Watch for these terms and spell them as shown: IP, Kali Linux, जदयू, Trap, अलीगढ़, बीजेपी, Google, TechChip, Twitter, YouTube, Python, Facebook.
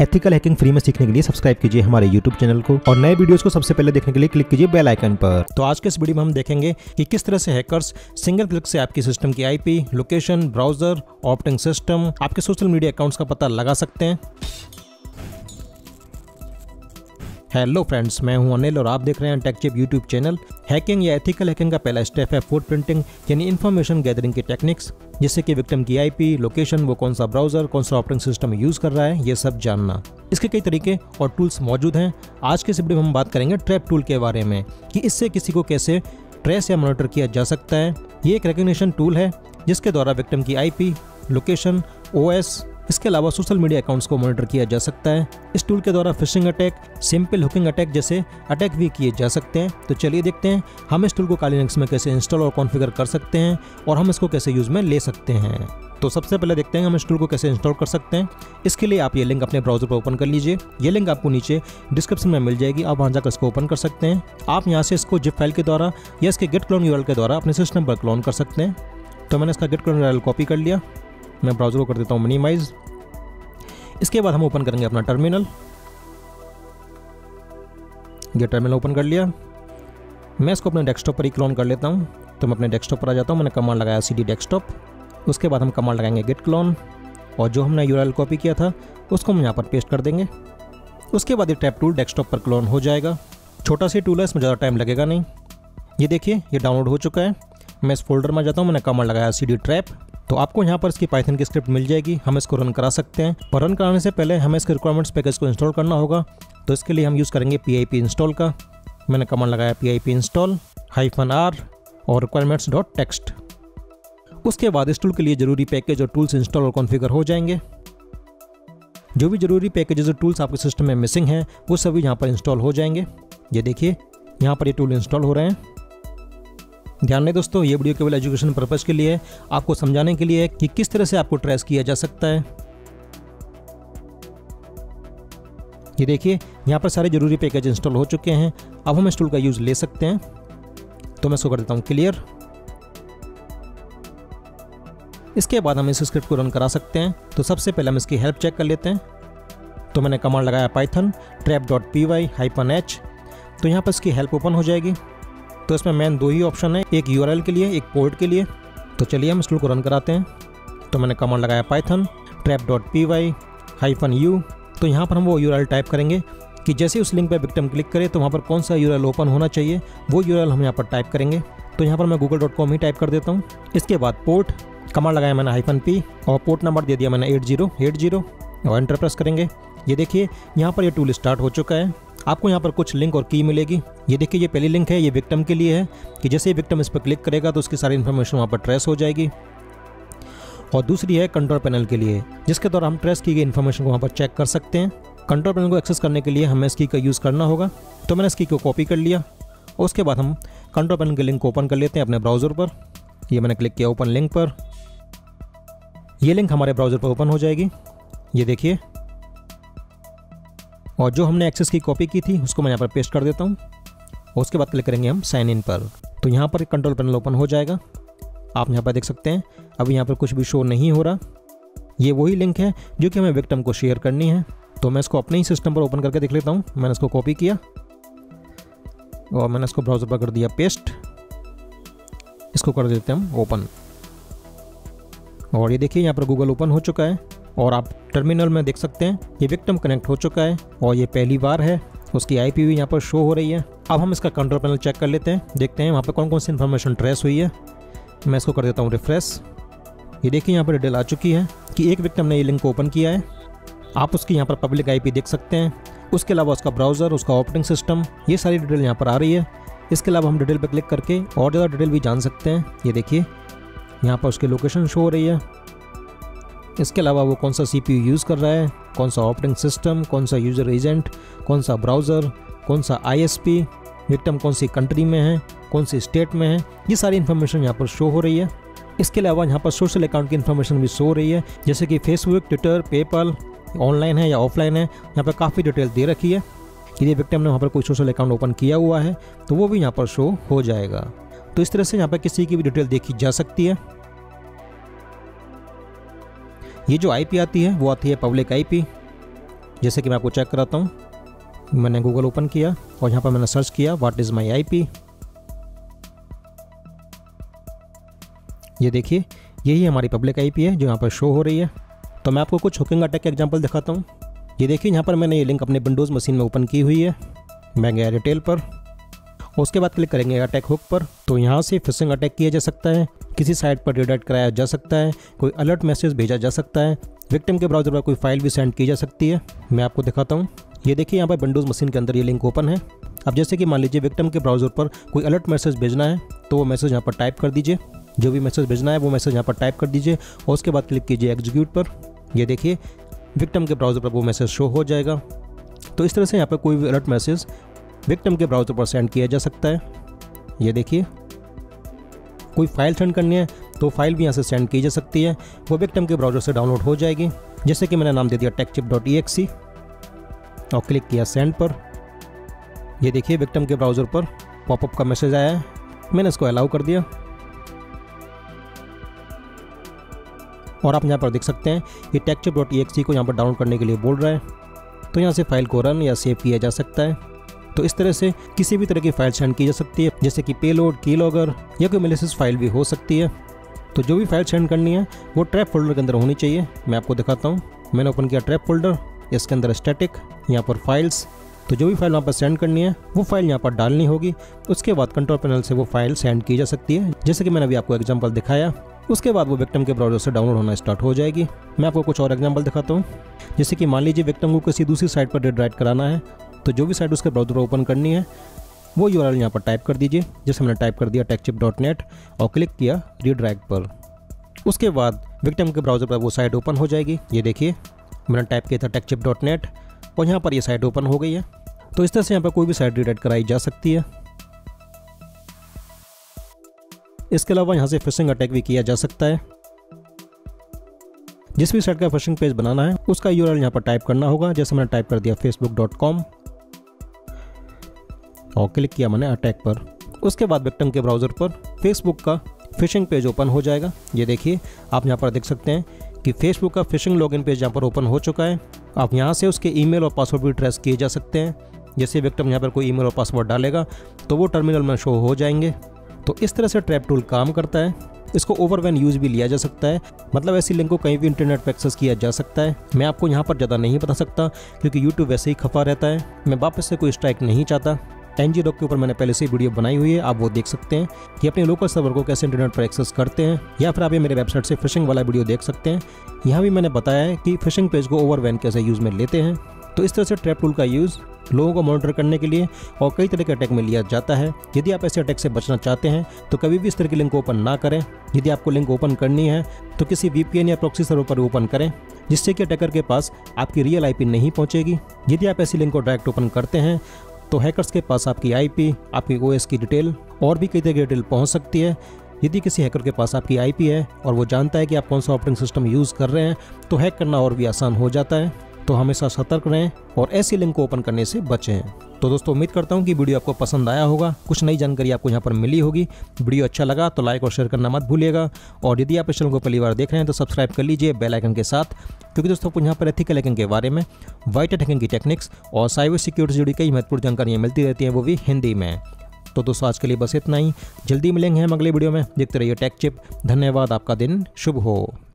Ethical hacking free में सीखने के लिए सब्सक्राइब कीजिए हमारे यूट्यूब चैनल को और नए वीडियोस को सबसे पहले देखने के लिए क्लिक कीजिए बेल आइकन पर। तो आज के इस वीडियो में हम देखेंगे कि किस तरह से हैकर्स सिंगल क्लिक से आपकी सिस्टम की IP, location, browser, operating system, आपके सोशल मीडिया अकाउंट्स का पता लगा सकते हैं। हेलो फ्रेंड्स, मैं हूं अनिल और आप देख रहे हैं टेकचिप यूट्यूब चैनल। हैकिंग या एथिकल हैकिंग का पहला स्टेप है फुटप्रिंटिंग यानी इन्फॉर्मेशन गैदरिंग की टेक्निक्स, जिससे कि विक्टिम की आईपी, लोकेशन, वो कौन सा ब्राउजर, कौन सा ऑपरेटिंग सिस्टम यूज कर रहा है, ये सब जानना। इसके कई तरीके और टूल्स मौजूद हैं। आज के इस वीडियो में हम बात करेंगे ट्रैप टूल के बारे में कि इससे किसी को कैसे ट्रेस या मॉनिटर किया जा सकता है। ये एक रिकग्निशन टूल है जिसके द्वारा विक्टिम की आईपी, लोकेशन, ओएस, इसके अलावा सोशल मीडिया अकाउंट्स को मॉनिटर किया जा सकता है। इस टूल के द्वारा phishing attack, simple hooking attack जैसे अटैक भी किए जा सकते हैं। तो चलिए देखते हैं हम इस टूल को काली लिनक्स में कैसे इंस्टॉल और कॉन्फ़िगर कर सकते हैं और हम इसको कैसे यूज़ में ले सकते हैं। तो सबसे पहले देखते हैं हम इस टूल को कैसे इंस्टॉल कर सकते हैं। इसके लिए आप ये लिंक अपने ब्राउजर पर ओपन कर लीजिए। ये लिंक आपको नीचे डिस्क्रिप्शन में मिल जाएगी, आप वहाँ जाकर इसको ओपन कर सकते हैं। आप यहाँ से इसको जिप फाइल के द्वारा या इसके गेट क्लोन यूआरएल के द्वारा अपने सिस्टम पर क्लोन कर सकते हैं। तो मैंने इसका गेट क्लोन यूआरएल कॉपी कर लिया, मैं ब्राउजर को कर देता हूँ मिनिमाइज। इसके बाद हम ओपन करेंगे अपना टर्मिनल। ये टर्मिनल ओपन कर लिया, मैं इसको अपने डेस्कटॉप पर ही क्लोन कर लेता हूँ। तो मैं अपने डेस्कटॉप पर आ जाता हूँ, मैंने कमांड लगाया cd डेस्कटॉप। उसके बाद हम कमांड लगाएंगे git clone और जो हमने यूआरएल कॉपी किया था उसको हम यहाँ पर पेस्ट कर देंगे। उसके बाद ये ट्रैप टूल डेस्कटॉप पर क्लोन हो जाएगा। छोटा सी टूल है, इसमें ज़्यादा टाइम लगेगा नहीं। ये देखिए ये डाउनलोड हो चुका है। मैं इस फोल्डर में जाता हूँ, मैंने कमांड लगाया cd ट्रैप। तो आपको यहाँ पर इसकी पाइथन की स्क्रिप्ट मिल जाएगी, हम इसको रन करा सकते हैं। पर रन कराने से पहले हमें इसके रिक्वायरमेंट्स पैकेज को इंस्टॉल करना होगा। तो इसके लिए हम यूज़ करेंगे pip इंस्टॉल का। मैंने कमांड लगाया pip इंस्टॉल -r और requirements.txt। उसके बाद इस टूल के लिए ज़रूरी पैकेज और टूल्स इंस्टॉल और कॉन्फ़िगर हो जाएंगे। जो भी ज़रूरी पैकेजेज और टूल्स आपके सिस्टम में मिसिंग हैं वो सभी यहाँ पर इंस्टॉल हो जाएंगे। ये देखिए यहाँ पर ये टूल इंस्टॉल हो रहे हैं। ध्यान दें दोस्तों, ये वीडियो केवल एजुकेशन पर्पज़ के लिए है, आपको समझाने के लिए है कि किस तरह से आपको ट्रेस किया जा सकता है। ये देखिए यहाँ पर सारे ज़रूरी पैकेज इंस्टॉल हो चुके हैं। अब हम इस टूल का यूज़ ले सकते हैं। तो मैं इसको कर देता हूँ क्लियर। इसके बाद हम इस स्क्रिप्ट को रन करा सकते हैं। तो सबसे पहले हम इसकी हेल्प चेक कर लेते हैं। तो मैंने कमांड लगाया पाइथन trap.py -h। तो यहाँ पर इसकी हेल्प ओपन हो जाएगी। तो इसमें मेन दो ही ऑप्शन है, एक यूआरएल के लिए, एक पोर्ट के लिए। तो चलिए हम इस टूल को रन कराते हैं। तो मैंने कमांड लगाया पाइथन trap.py -u। तो यहाँ पर हम वो यूआरएल टाइप करेंगे कि जैसे उस लिंक पर विक्टिम क्लिक करे तो वहाँ पर कौन सा यूआरएल ओपन होना चाहिए वो यूआरएल हम यहाँ पर टाइप करेंगे। तो यहाँ पर मैं google.com ही टाइप कर देता हूँ। इसके बाद पोर्ट कमांड लगाया मैंने -p और पोर्ट नंबर दे दिया मैंने 8080 और एंटर प्रेस करेंगे। ये देखिए यहाँ पर ये टूल स्टार्ट हो चुका है। आपको यहाँ पर कुछ लिंक और की मिलेगी। ये देखिए ये पहली लिंक है, ये विक्टिम के लिए है कि जैसे विक्टिम इस पर क्लिक करेगा तो उसकी सारी इन्फॉर्मेशन वहाँ पर ट्रेस हो जाएगी। और दूसरी है कंट्रोल पैनल के लिए, जिसके द्वारा हम ट्रेस की गई इन्फॉर्मेशन को वहाँ पर चेक कर सकते हैं। कंट्रोल पैनल को एक्सेस करने के लिए हमें इस की का यूज़ करना होगा। तो मैंने इस की को कॉपी कर लिया। उसके बाद हम कंट्रोल पैनल के लिंक को ओपन कर लेते हैं अपने ब्राउज़र पर। ये मैंने क्लिक किया ओपन लिंक पर, यह लिंक हमारे ब्राउज़र पर ओपन हो जाएगी। ये देखिए, और जो हमने एक्सेस की कॉपी की थी उसको मैं यहाँ पर पेस्ट कर देता हूँ। और उसके बाद क्लिक करेंगे हम साइन इन पर। तो यहाँ पर कंट्रोल पैनल ओपन हो जाएगा, आप यहाँ पर देख सकते हैं। अभी यहाँ पर कुछ भी शो नहीं हो रहा। ये वही लिंक है जो कि हमें विक्टिम को शेयर करनी है। तो मैं इसको अपने ही सिस्टम पर ओपन करके देख लेता हूँ। मैंने इसको कॉपी किया और मैंने इसको ब्राउज़र पर कर दिया पेस्ट। इसको कर देते हैं हम ओपन। और ये देखिए यहाँ पर गूगल ओपन हो चुका है और आप टर्मिनल में देख सकते हैं ये विक्टिम कनेक्ट हो चुका है और ये पहली बार है, उसकी आईपी भी यहाँ पर शो हो रही है। अब हम इसका कंट्रोल पैनल चेक कर लेते हैं, देखते हैं वहाँ पर कौन कौन सी इन्फॉर्मेशन ट्रेस हुई है। मैं इसको कर देता हूँ रिफ्रेश। ये देखिए यहाँ पर डिटेल आ चुकी है कि एक विक्टिम ने ये लिंक को ओपन किया है। आप उसकी यहाँ पर पब्लिक आईपी देख सकते हैं। उसके अलावा उसका ब्राउज़र, उसका ऑपरेटिंग सिस्टम, ये सारी डिटेल यहाँ पर आ रही है। इसके अलावा हम डिटेल पर क्लिक करके और ज़्यादा डिटेल भी जान सकते हैं। ये देखिए यहाँ पर उसकी लोकेशन शो हो रही है। इसके अलावा वो कौन सा सीपीयू यूज़ कर रहा है, कौन सा ऑपरेटिंग सिस्टम, कौन सा यूज़र एजेंट, कौन सा ब्राउज़र, कौन सा आईएसपी, विक्टिम कौन सी कंट्री में है, कौन सी स्टेट में है, ये सारी इन्फॉर्मेशन यहाँ पर शो हो रही है। इसके अलावा यहाँ पर सोशल अकाउंट की इन्फॉर्मेशन भी शो हो रही है, जैसे कि फेसबुक, ट्विटर, पेपाल, ऑनलाइन है या ऑफलाइन है, यहाँ पर काफ़ी डिटेल दे रखी है। यदि विक्टिम ने वहाँ पर कोई सोशल अकाउंट ओपन किया हुआ है तो वो भी यहाँ पर शो हो जाएगा। तो इस तरह से यहाँ पर किसी की भी डिटेल देखी जा सकती है। ये जो आईपी आती है वो आती है पब्लिक आईपी। जैसे कि मैं आपको चेक कराता हूँ। मैंने गूगल ओपन किया और यहाँ पर मैंने सर्च किया व्हाट इज़ माई आईपी। ये देखिए यही हमारी पब्लिक आईपी है जो यहाँ पर शो हो रही है। तो मैं आपको कुछ हुकिंग अटैक के एग्जांपल दिखाता हूँ। ये देखिए यहाँ पर मैंने ये लिंक अपने विंडोज़ मशीन में ओपन की हुई है। मैं गया रिटेल पर, उसके बाद क्लिक करेंगे अटैक हुक पर। तो यहाँ से फिशिंग अटैक किया जा सकता है, किसी साइट पर रिडायरेक्ट कराया जा सकता है, कोई अलर्ट मैसेज भेजा जा सकता है, विक्टिम के ब्राउजर पर कोई फाइल भी सेंड की जा सकती है। मैं आपको दिखाता हूँ। ये देखिए यहाँ पर विंडोज़ मशीन के अंदर ये लिंक ओपन है। अब जैसे कि मान लीजिए विक्टिम के ब्राउजर पर कोई अलर्ट मैसेज भेजना है, तो वो मैसेज यहाँ पर टाइप कर दीजिए। जो भी मैसेज भेजना है वो मैसेज यहाँ पर टाइप कर दीजिए और उसके बाद क्लिक कीजिए एग्जीक्यूट पर। यह देखिए विक्टिम के ब्राउज़र पर वो मैसेज शो हो जाएगा। तो इस तरह से यहाँ पर कोई भी अलर्ट मैसेज विक्टिम के ब्राउज़र पर सेंड किया जा सकता है। ये देखिए कोई फाइल सेंड करनी है तो फाइल भी यहाँ से सेंड की जा सकती है, वो विक्टिम के ब्राउज़र से डाउनलोड हो जाएगी। जैसे कि मैंने नाम दे दिया techchip.exe और क्लिक किया सेंड पर। यह देखिए विक्टिम के ब्राउज़र पर पॉपअप का मैसेज आया है, मैंने इसको अलाउ कर दिया और आप यहाँ पर देख सकते हैं ये techchip.exe को यहाँ पर डाउनलोड करने के लिए बोल रहा है। तो यहाँ से फाइल को रन या सेव किया जा सकता है। तो इस तरह से किसी भी तरह की फाइल सेंड की जा सकती है, जैसे कि पेलोड, कीलॉगर या कोई मेलिशियस फाइल भी हो सकती है। तो जो भी फाइल सेंड करनी है वो ट्रैप फोल्डर के अंदर होनी चाहिए। मैं आपको दिखाता हूँ। मैंने ओपन किया ट्रैप फोल्डर, इसके अंदर स्टैटिक, यहाँ पर फाइल्स। तो जो भी फाइल वहाँ पर सेंड करनी है वो फाइल यहाँ पर डालनी होगी, उसके बाद कंट्रोल पैनल से वो फाइल सेंड की जा सकती है। जैसे कि मैंने अभी आपको एग्जाम्पल दिखाया, उसके बाद वो विक्टिम के ब्राउजर से डाउनलोड होना स्टार्ट हो जाएगी। मैं आपको कुछ और एग्जाम्पल दिखाता हूँ। जैसे कि मान लीजिए विक्टिम को किसी दूसरी साइट पर रिडायरेक्ट कराना है, तो जो भी साइट उसके ब्राउजर पर ओपन करनी है वो यूआरएल यहाँ पर टाइप कर दीजिए। जैसे मैंने टाइप कर दिया techchip.net और क्लिक किया रिडायरेक्ट पर। उसके बाद विक्टिम के ब्राउजर पर वो साइट ओपन हो जाएगी। ये देखिए मैंने टाइप किया था techchip.net और यहाँ पर ये साइट ओपन हो गई है। तो इस तरह से यहाँ पर कोई भी साइट रिडायरेक्ट कराई जा सकती है। इसके अलावा यहाँ से फिशिंग अटैक भी किया जा सकता है। जिस भी साइट का फिशिंग पेज बनाना है उसका यूआरएल यहाँ पर टाइप करना होगा। जैसे मैंने टाइप कर दिया facebook.com और क्लिक किया मैंने अटैक पर। उसके बाद विक्टिम के ब्राउज़र पर फेसबुक का फिशिंग पेज ओपन हो जाएगा। ये देखिए आप यहाँ पर देख सकते हैं कि फेसबुक का फिशिंग लॉगिन पेज यहाँ पर ओपन हो चुका है। आप यहाँ से उसके ईमेल और पासवर्ड भी ट्रेस किए जा सकते हैं। जैसे विक्टिम यहाँ पर कोई ईमेल और पासवर्ड डालेगा तो वो टर्मिनल में शो हो जाएंगे। तो इस तरह से ट्रैप टूल काम करता है। इसको ओवरवैन यूज भी लिया जा सकता है, मतलब ऐसी लिंक को कहीं भी इंटरनेट पर एक्सेस किया जा सकता है। मैं आपको यहाँ पर ज़्यादा नहीं बता सकता क्योंकि यूट्यूब वैसे ही खफा रहता है। मैं वापस से कोई स्ट्राइक नहीं चाहता। एनजी डॉक के ऊपर मैंने पहले से वीडियो बनाई हुई है, आप वो देख सकते हैं कि अपने लोकल सर्वर को कैसे इंटरनेट पर एक्सेस करते हैं, या फिर आप ये मेरे वेबसाइट से फिशिंग वाला वीडियो देख सकते हैं। यहाँ भी मैंने बताया है कि फिशिंग पेज को ओवरवैन कैसे यूज़ में लेते हैं। तो इस तरह से ट्रैप टूल का यूज़ लोगों को मॉनिटर करने के लिए और कई तरह के अटैक में लिया जाता है। यदि आप ऐसे अटैक से बचना चाहते हैं तो कभी भी इस तरह की लिंक ओपन ना करें। यदि आपको लिंक ओपन करनी है तो किसी वीपीएन या प्रॉक्सी सर्वर पर ओपन करें, जिससे कि अटैकर के पास आपकी रियल आईपी नहीं पहुँचेगी। यदि आप ऐसी लिंक को डायरेक्ट ओपन करते हैं तो हैकर्स के पास आपकी आईपी, आपकी ओएस की डिटेल और भी कई तरह की डिटेल पहुंच सकती है। यदि किसी हैकर के पास आपकी आईपी है और वो जानता है कि आप कौन सा ऑपरेटिंग सिस्टम यूज़ कर रहे हैं तो हैक करना और भी आसान हो जाता है। तो हमेशा सतर्क रहें और ऐसी लिंक को ओपन करने से बचें। तो दोस्तों उम्मीद करता हूं कि वीडियो आपको पसंद आया होगा, कुछ नई जानकारी आपको यहां पर मिली होगी। वीडियो अच्छा लगा तो लाइक और शेयर करना मत भूलिएगा। और यदि आप इस चैनल को पहली बार देख रहे हैं तो सब्सक्राइब कर लीजिए बेल आइकन के साथ, क्योंकि दोस्तों आपको यहाँ पर एथिकल हैकिंग के बारे में, वाइट हैकिंग की टेक्निक्स और साइबर सिक्योरिटी से जुड़ी कई महत्वपूर्ण जानकारियाँ मिलती रहती हैं, वो भी हिंदी में। तो दोस्तों आज के लिए बस इतना ही। जल्दी मिलेंगे हम अगले वीडियो में। देखते रहिए टेक चिप। धन्यवाद। आपका दिन शुभ हो।